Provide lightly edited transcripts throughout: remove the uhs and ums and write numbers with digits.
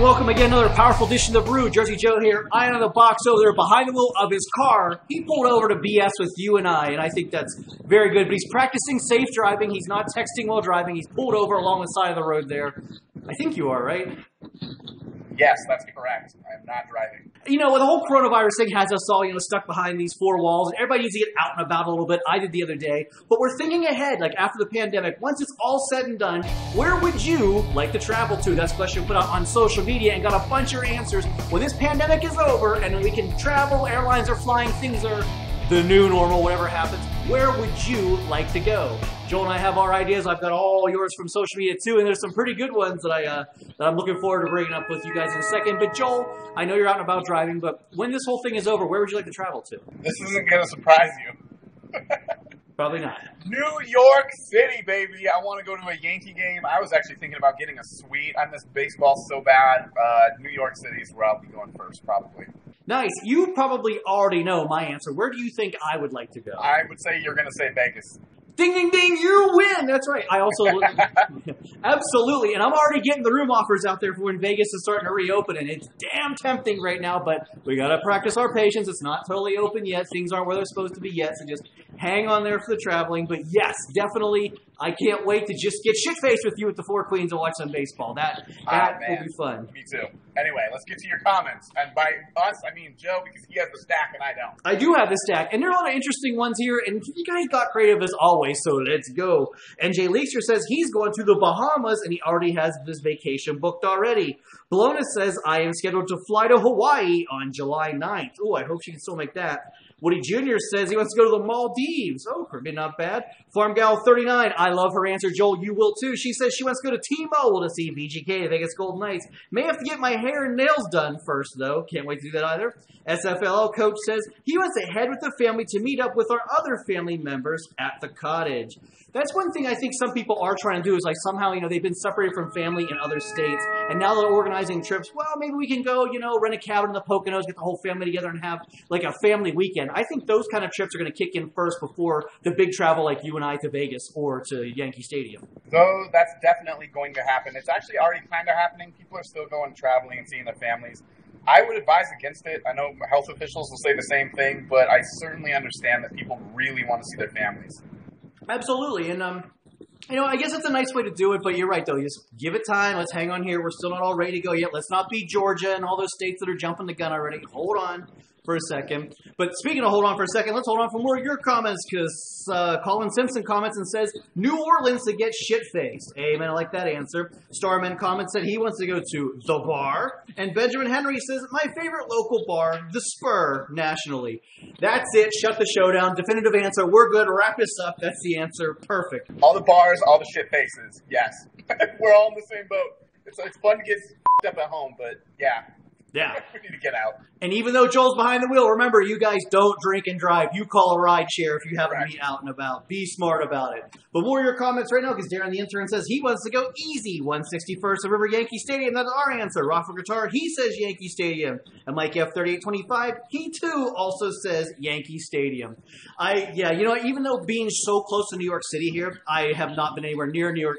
and welcome again another powerful edition of The Brew. Jersey Joe here, eye on the box over there behind the wheel of his car. He pulled over to BS with you and I think that's very good. But he's practicing safe driving. He's not texting while driving. He's pulled over along the side of the road there. I think you are, right? Yes, that's correct. I'm not driving. You know, the whole coronavirus thing has us all, stuck behind these four walls, and everybody needs to get out and about a little bit. I did the other day. But we're thinking ahead, like after the pandemic, once it's all said and done, where would you like to travel to? That's a question we put out on social media and got a bunch of answers. When this pandemic is over and we can travel, airlines are flying, things are the new normal, whatever happens, where would you like to go? Joel and I have our ideas. I've got all yours from social media too, and there's some pretty good ones that I'm looking forward to bringing up with you guys in a second. But Joel, I know you're out and about driving, but when this whole thing is over, where would you like to travel to? This isn't going to surprise you. Probably not. New York City, baby. I want to go to a Yankee game. I was actually thinking about getting a suite. I miss baseball so bad. New York City is where I'll be going first, probably. Nice. You probably already know my answer. Where do you think I would like to go? I would say you're going to say Vegas. Ding, ding, ding, you win. That's right. I also, absolutely. And I'm already getting the room offers out there for when Vegas is starting to reopen. And it's damn tempting right now, but we got to practice our patience. It's not totally open yet. Things aren't where they're supposed to be yet. So just hang on there for the traveling. But yes, definitely. I can't wait to just get shit-faced with you at the Four Queens and watch some baseball. That will be fun. Me too. Anyway, let's get to your comments. And by us, I mean Joe, because he has the stack and I don't. I do have the stack. And there are a lot of interesting ones here. And you guys got creative as always, so let's go. And Jay Leaster says he's going to the Bahamas, and he already has this vacation booked already. Blona says, I am scheduled to fly to Hawaii on July 9th. Oh, I hope she can still make that. Woody Jr. says he wants to go to the Maldives. Oh, not bad. FarmGal39, I love her answer. Joel, you will too. She says she wants to go to T-Mobile to see BGK. I think it's Golden Knights. May have to get my hair and nails done first, though. Can't wait to do that either. SFLL coach says he wants to head with the family to meet up with our other family members at the cottage. That's one thing I think some people are trying to do is like somehow, they've been separated from family in other states, and now they're organizing trips. Well, maybe we can go, rent a cabin in the Poconos, get the whole family together and have like a family weekend. I think those kind of trips are going to kick in first before the big travel like you and I to Vegas or to Yankee Stadium. So that's definitely going to happen. It's actually already kind of happening. People are still going traveling and seeing their families. I would advise against it. I know health officials will say the same thing, but I certainly understand that people really want to see their families. Absolutely. And, I guess it's a nice way to do it, but you're right, though. Just give it time. Let's hang on here. We're still not all ready to go yet. Let's not be Georgia and all those states that are jumping the gun already. Hold on for a second. But speaking of hold on for a second, let's hold on for more of your comments, because Colin Simpson comments and says, New Orleans to get shit-faced. Amen. I like that answer. Starman comments said he wants to go to the bar. And Benjamin Henry says, my favorite local bar, The Spur, nationally. That's it. Shut the show down. Definitive answer. We're good. Wrap this up. That's the answer. Perfect. All the bars, all the shit-faces. Yes. We're all in the same boat. It's fun to get up at home, but yeah. Yeah. We need to get out. And even though Joel's behind the wheel, remember, you guys don't drink and drive. You call a ride share if you happen to be out and about. Be smart about it. But more of your comments right now, because Darren the intern says he wants to go easy. 161st of River Yankee Stadium. That's our answer. Rockford Guitar, he says Yankee Stadium. And Mike F3825, he too also says Yankee Stadium. Even though being so close to New York City here, I have not been anywhere near near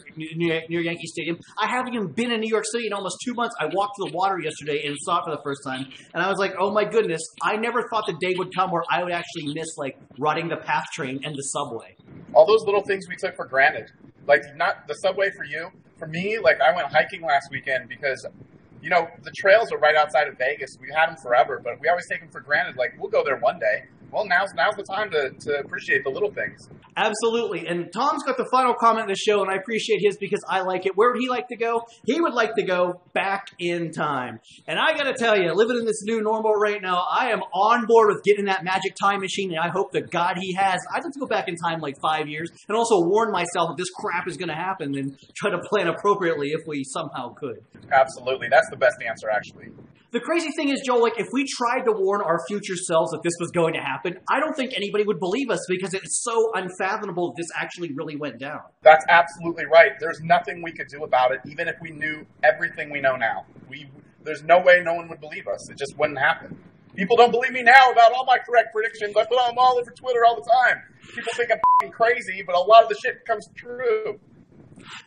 Yankee Stadium. I haven't even been in New York City in almost 2 months. I walked to the water yesterday and saw for the first time, and I was like, oh my goodness, I never thought the day would come where I would actually miss like riding the PATH train and the subway. All those little things we took for granted, like not the subway for you. For me, like I went hiking last weekend because, the trails are right outside of Vegas. We had them forever, but we always take them for granted. Like we'll go there one day. Well, now's the time to appreciate the little things. Absolutely. And Tom's got the final comment in the show, and I appreciate his because I like it. Where would he like to go? He would like to go back in time. And I got to tell you, living in this new normal right now, I am on board with getting that magic time machine, and I hope that God he has. I'd like to go back in time like 5 years and also warn myself that this crap is going to happen and try to plan appropriately if we somehow could. Absolutely. That's the best answer, actually. The crazy thing is, Joel, like if we tried to warn our future selves that this was going to happen, I don't think anybody would believe us because it's so unfathomable this actually really went down. That's absolutely right. There's nothing we could do about it, even if we knew everything we know now. There's no way no one would believe us. It just wouldn't happen. People don't believe me now about all my correct predictions. I put them all over Twitter all the time. People think I'm crazy, but a lot of the shit comes true.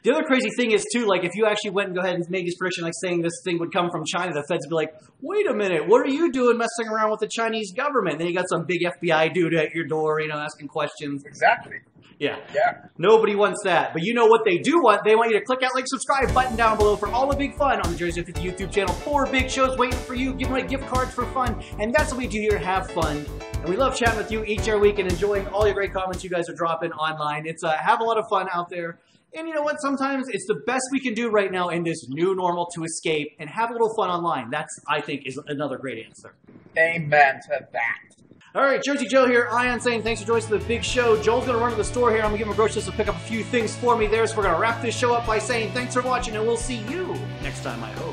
The other crazy thing is, too, like, if you actually went and go ahead and made this prediction, like, saying this thing would come from China, the feds would be like, wait a minute, what are you doing messing around with the Chinese government? Then you got some big FBI dude at your door, you know, asking questions. Exactly. Yeah. Yeah. Nobody wants that. But you know what they do want? They want you to click that like, subscribe button down below for all the big fun on the Jersey 50 YouTube channel. 4 big shows waiting for you, giving away gift cards for fun. And that's what we do here. Have fun. And we love chatting with you each and every week and enjoying all your great comments you guys are dropping online. It's have a lot of fun out there. And you know what? Sometimes it's the best we can do right now in this new normal to escape and have a little fun online. That's, I think, is another great answer. Amen to that. All right, Jersey Joe here. Ion saying thanks for joining us for the big show. Joel's going to run to the store here. I'm going to give him a grocery list to pick up a few things for me there. So we're going to wrap this show up by saying thanks for watching, and we'll see you next time, I hope.